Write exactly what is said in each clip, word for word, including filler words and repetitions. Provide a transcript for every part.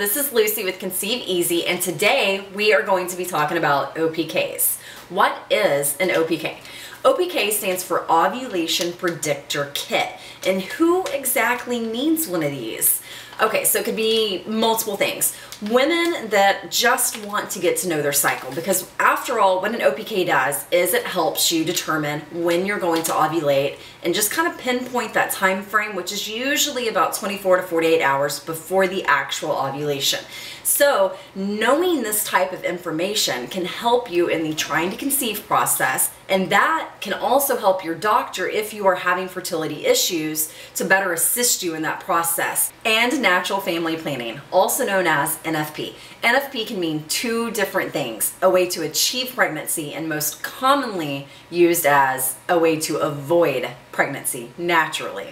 This is Lucy with Conceive Easy, and today we are going to be talking about O P Ks. What is an O P K? O P K stands for Ovulation Predictor Kit. And who exactly needs one of these? Okay, so it could be multiple things. Women that just want to get to know their cycle, because after all, what an O P K does is it helps you determine when you're going to ovulate and just kind of pinpoint that time frame, which is usually about twenty-four to forty-eight hours before the actual ovulation. So knowing this type of information can help you in the trying to conceive process, and that can also help your doctor if you are having fertility issues to better assist you in that process. And natural family planning, also known as N F P. N F P can mean two different things: a way to achieve pregnancy, and most commonly used as a way to avoid pregnancy naturally.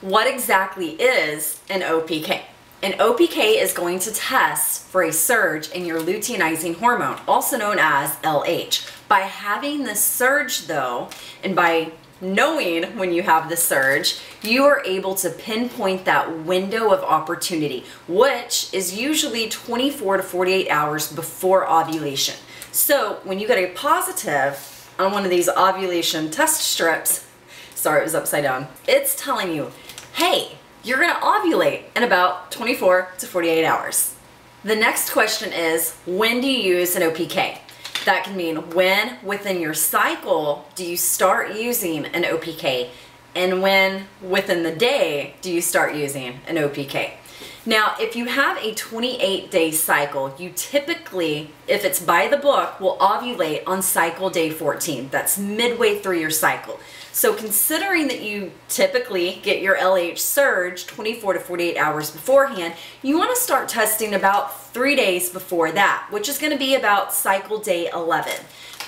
What exactly is an O P K? An O P K is going to test for a surge in your luteinizing hormone, also known as L H. By having this surge though, and by knowing when you have the surge, you are able to pinpoint that window of opportunity, which is usually twenty-four to forty-eight hours before ovulation. So when you get a positive on one of these ovulation test strips, sorry, it was upside down, it's telling you, hey, you're gonna ovulate in about twenty-four to forty-eight hours. The next question is, when do you use an O P K? That can mean when within your cycle do you start using an O P K, and when within the day do you start using an O P K. Now, if you have a twenty-eight day cycle, you typically, if it's by the book, will ovulate on cycle day fourteen. That's midway through your cycle. So considering that you typically get your L H surge twenty-four to forty-eight hours beforehand, you want to start testing about three days before that, which is going to be about cycle day eleven.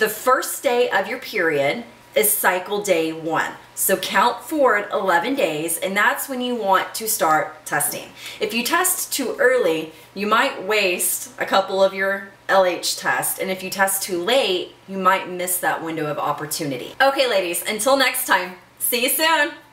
The first day of your period is cycle day one. So count forward eleven days, and that's when you want to start testing. If you test too early, you might waste a couple of your L H tests, and if you test too late, you might miss that window of opportunity. Okay ladies, until next time, see you soon.